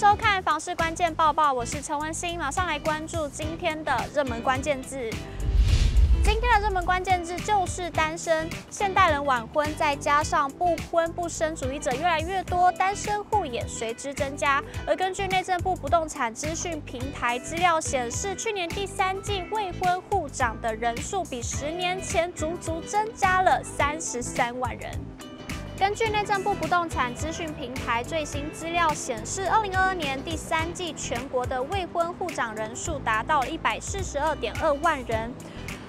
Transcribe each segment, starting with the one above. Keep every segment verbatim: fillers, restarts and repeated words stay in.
收看房市关键报报，我是陈文心，马上来关注今天的热门关键字。 今天的热门关键字就是单身，现代人晚婚，再加上不婚不生主义者越来越多，单身户也随之增加。而根据内政部不动产资讯平台资料显示，去年第三季未婚户长的人数比十年前足足增加了三十三万人。 根据内政部不动产资讯平台最新资料显示，二零二二年第三季全国的未婚户长人数达到一百四十二点二万人，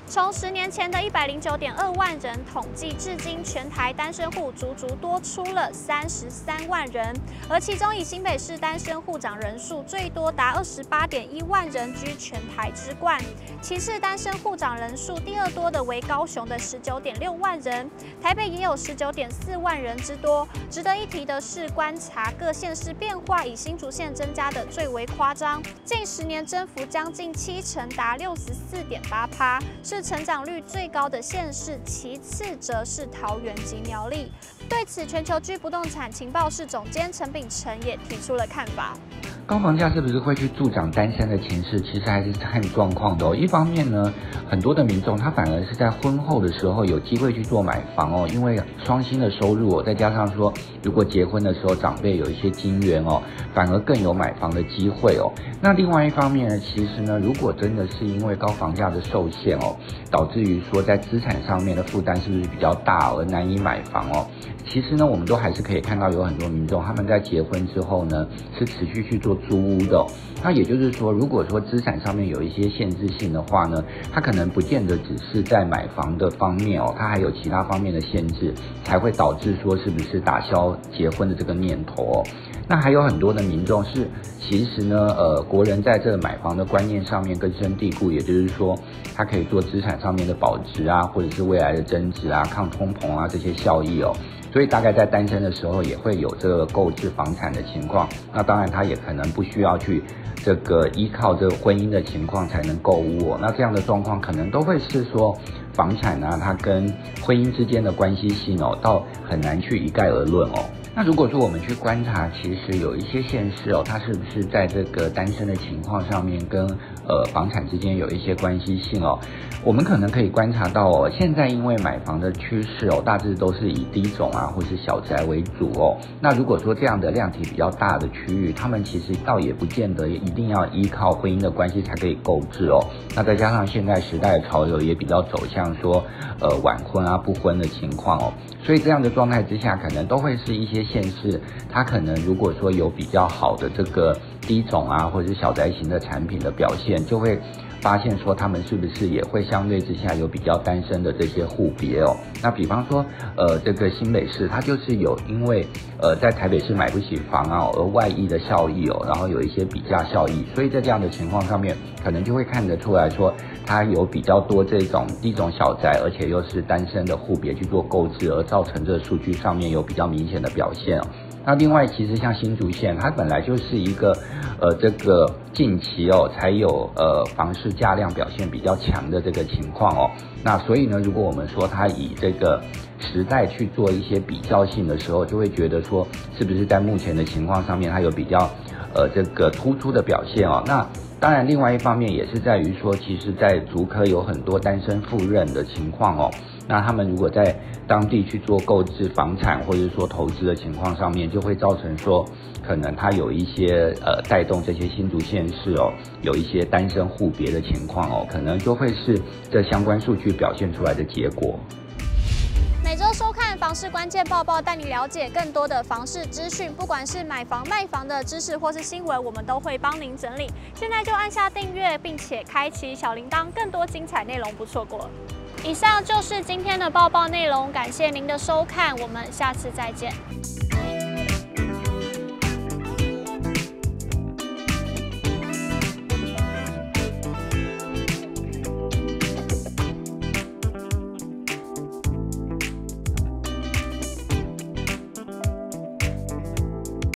从十年前的一百零九点二万人统计至今，全台单身户足足多出了三十三万人，而其中以新北市单身户长人数最多达二十八点一万人，居全台之冠。其次，单身户长人数第二多的为高雄的十九点六万人。 台北也有十九点四万人之多。值得一提的是，观察各县市变化，以新竹县增加的最为夸张，近十年增幅将近七成，达六十四点八趴，是成长率最高的县市。其次则是桃园及苗栗。对此，全球居不动产情报室总监陈秉承也提出了看法。 高房价是不是会去助长单身的情势？其实还是看状况的哦。一方面呢，很多的民众他反而是在婚后的时候有机会去做买房哦，因为双薪的收入哦，再加上说如果结婚的时候长辈有一些金援哦，反而更有买房的机会哦。那另外一方面呢，其实呢，如果真的是因为高房价的受限哦，导致于说在资产上面的负担是不是比较大而难以买房哦？其实呢，我们都还是可以看到有很多民众他们在结婚之后呢，是持续去做 租屋的、哦，那也就是说，如果说资产上面有一些限制性的话呢，它可能不见得只是在买房的方面哦，它还有其他方面的限制，才会导致说是不是打消结婚的这个念头哦。那还有很多的民众是，其实呢，呃，国人在这买房的观念上面根深蒂固，也就是说，它可以做资产上面的保值啊，或者是未来的增值啊、抗通膨啊这些效益哦。 所以大概在单身的时候也会有这个购置房产的情况，那当然他也可能不需要去这个依靠这个婚姻的情况才能购物哦。那这样的状况可能都会是说房产啊，它跟婚姻之间的关系性哦，倒很难去一概而论哦。 那如果说我们去观察，其实有一些县市哦，它是不是在这个单身的情况上面跟呃房产之间有一些关系性哦？我们可能可以观察到哦，现在因为买房的趋势哦，大致都是以低种啊或是小宅为主哦。那如果说这样的量体比较大的区域，他们其实倒也不见得一定要依靠婚姻的关系才可以购置哦。那再加上现在时代的潮流也比较走向说呃晚婚啊不婚的情况哦，所以这样的状态之下，可能都会是一些 县市，它可能如果说有比较好的这个低种啊，或者是小宅型的产品的表现，就会发现说他们是不是也会相对之下有比较单身的这些户别哦。那比方说，呃，这个新北市它就是有因为呃在台北市买不起房啊，而外溢的效益哦，然后有一些比价效益，所以在这样的情况上面，可能就会看得出来说，它有比较多这种低种小宅，而且又是单身的户别去做购置，而造成这个数据上面有比较明显的表现。 现，那另外其实像新竹县，它本来就是一个，呃，这个近期哦才有呃房市价量表现比较强的这个情况哦。那所以呢，如果我们说它以这个时代去做一些比较性的时候，就会觉得说，是不是在目前的情况上面，它有比较呃这个突出的表现哦？那 当然，另外一方面也是在于说，其实，在竹科有很多单身赴任的情况哦。那他们如果在当地去做购置房产或者说投资的情况上面，就会造成说，可能它有一些呃带动这些新竹县市哦，有一些单身户别的情况哦，可能就会是这相关数据表现出来的结果。 每周收看房市关键报报，带你了解更多的房市资讯，不管是买房、卖房的知识或是新闻，我们都会帮您整理。现在就按下订阅，并且开启小铃铛，更多精彩内容不错过。以上就是今天的报报内容，感谢您的收看，我们下次再见。